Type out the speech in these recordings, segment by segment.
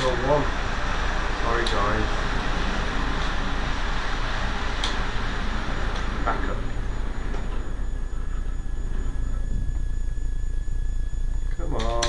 001. Sorry guys. Back up. Come on.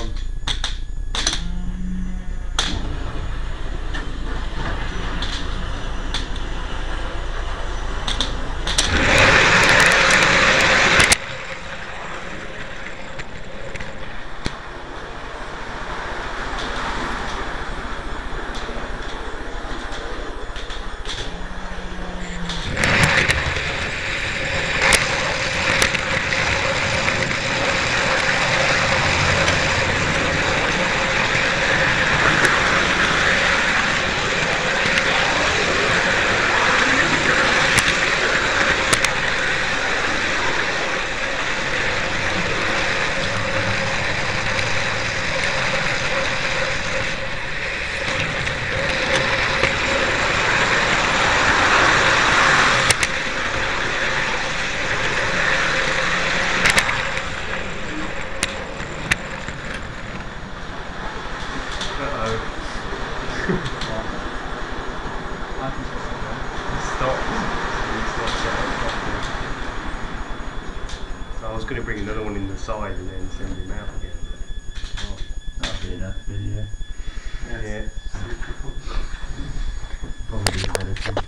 I was going to bring another one in the side and then send him out again. Oh, that'd be enough video. Yeah. Probably better.